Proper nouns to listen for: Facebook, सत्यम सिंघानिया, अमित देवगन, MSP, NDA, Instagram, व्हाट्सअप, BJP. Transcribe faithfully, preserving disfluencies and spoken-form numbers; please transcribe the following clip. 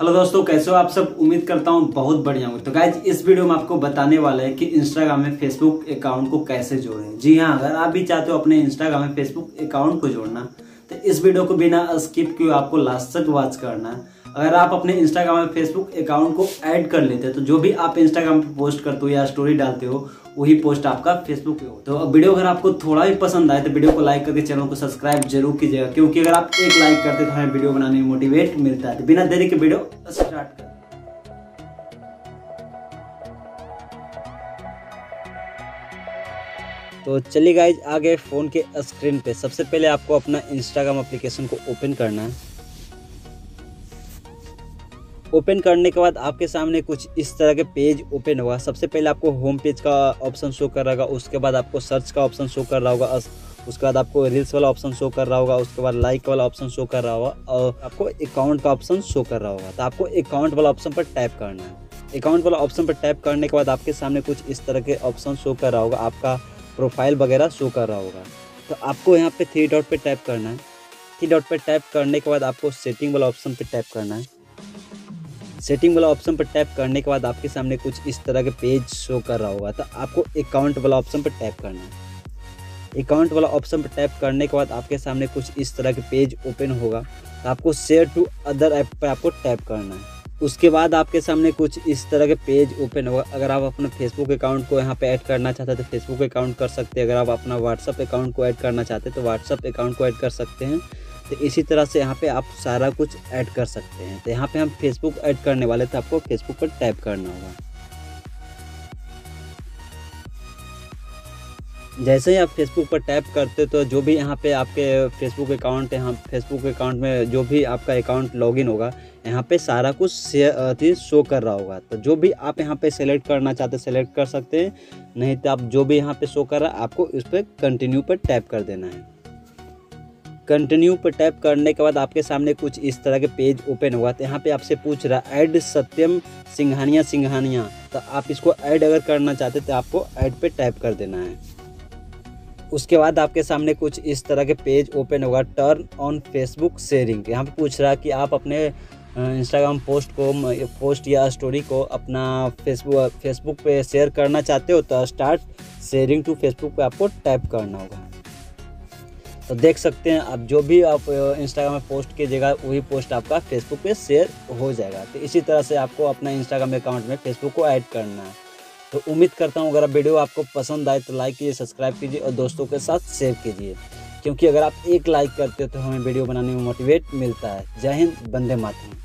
Hello दोस्तों, कैसे हो आप सब। उम्मीद करता हूँ बहुत बढ़िया होंगे। तो गाइज इस वीडियो में आपको बताने वाला है कि इंस्टाग्राम में फेसबुक अकाउंट को कैसे जोड़ें। जी हाँ, अगर आप भी चाहते हो अपने इंस्टाग्राम में फेसबुक अकाउंट को जोड़ना तो इस वीडियो को बिना स्किप किए आपको लास्ट तक वॉच करना है। अगर आप अपने इंस्टाग्राम में फेसबुक अकाउंट को ऐड कर लेते हो तो जो भी आप इंस्टाग्राम पर पोस्ट करते हो या स्टोरी डालते हो वही पोस्ट आपका फेसबुक पे हो। तो अब वीडियो अगर आपको थोड़ा भी पसंद आए तो वीडियो को लाइक करके चैनल को सब्सक्राइब जरूर कीजिएगा, क्योंकि अगर आप एक लाइक करते तो हमें वीडियो बनाने में मोटिवेट मिलता है। बिना देरी के वीडियो स्टार्ट करें। तो चलिए गाइज आ गए फोन के स्क्रीन पे। सबसे पहले आपको अपना इंस्टाग्राम एप्लीकेशन को ओपन करना है। ओपन करने के बाद आपके सामने कुछ इस तरह के पेज ओपन होगा। सबसे पहले आपको होम पेज का ऑप्शन शो कर रहा होगा, उसके बाद आपको सर्च का ऑप्शन शो कर रहा होगा, उसके बाद आपको रील्स वाला ऑप्शन शो कर रहा होगा, उसके बाद लाइक वाला ऑप्शन शो कर रहा होगा और आपको अकाउंट का ऑप्शन शो कर रहा होगा। तो आपको अकाउंट वाला ऑप्शन पर टैप करना है। अकाउंट वाला ऑप्शन पर टैप करने के बाद आपके सामने कुछ इस तरह के ऑप्शन शो कर रहा होगा, आपका प्रोफाइल वगैरह शो कर रहा होगा। तो आपको यहाँ पर थ्री डॉट पर टैप करना है। थ्री डॉट पर टैप करने के बाद आपको सेटिंग वाला ऑप्शन पर टैप करना है। सेटिंग वाला ऑप्शन पर टैप करने के बाद आपके सामने कुछ इस तरह के पेज शो कर रहा होगा। तो आपको अकाउंट वाला ऑप्शन पर टैप करना है। अकाउंट वाला ऑप्शन पर टैप करने के बाद आपके सामने कुछ इस तरह के पेज ओपन होगा। तो आपको शेयर टू अदर ऐप पर आपको टैप करना है। उसके बाद आपके सामने कुछ इस तरह के पेज ओपन होगा। अगर आप अपना फेसबुक अकाउंट को यहाँ पे ऐड करना चाहते हैं तो फेसबुक अकाउंट कर सकते हैं। अगर आप अपना व्हाट्सअप अकाउंट को ऐड करना चाहते हैं तो व्हाट्सअप अकाउंट को ऐड कर सकते हैं। तो इसी तरह से यहाँ पे आप सारा कुछ ऐड कर सकते हैं। तो यहाँ पे हम फेसबुक ऐड करने वाले थे, आपको फेसबुक पर टैप करना होगा। जैसे ही आप फेसबुक पर टैप करते तो जो भी यहाँ पे आपके फेसबुक अकाउंट है, हम फेसबुक अकाउंट में जो भी आपका अकाउंट लॉगिन होगा यहाँ पे सारा कुछ शो कर रहा होगा। तो जो भी आप यहाँ पे सेलेक्ट करना चाहते सेलेक्ट कर सकते हैं, नहीं तो आप जो भी यहाँ पे शो कर रहा है आपको इस पर कंटिन्यू पर टैप कर देना है। कंटिन्यू पर टैप करने के बाद आपके सामने कुछ इस तरह के पेज ओपन होगा। तो यहाँ पे आपसे पूछ रहा है ऐड सत्यम सिंघानिया सिंघानिया। तो आप इसको ऐड अगर करना चाहते तो आपको ऐड पे टैप कर देना है। उसके बाद आपके सामने कुछ इस तरह के पेज ओपन होगा, टर्न ऑन फेसबुक शेयरिंग। यहाँ पे पूछ रहा है कि आप अपने इंस्टाग्राम पोस्ट को पोस्ट या स्टोरी को अपना फेसबुक फेसबुक पे शेयर करना चाहते हो तो स्टार्ट शेयरिंग टू फेसबुक पे आपको टैप करना होगा। तो देख सकते हैं आप जो भी आप इंस्टाग्राम में पोस्ट कीजिएगा वही पोस्ट आपका फेसबुक पे शेयर हो जाएगा। तो इसी तरह से आपको अपना इंस्टाग्राम अकाउंट में फेसबुक को ऐड करना है। तो उम्मीद करता हूँ अगर वीडियो आपको पसंद आए तो लाइक कीजिए, सब्सक्राइब कीजिए और दोस्तों के साथ शेयर कीजिए, क्योंकि अगर आप एक लाइक करते हो तो हमें वीडियो बनाने में मोटिवेट मिलता है। जय हिंद, वंदे मातरम।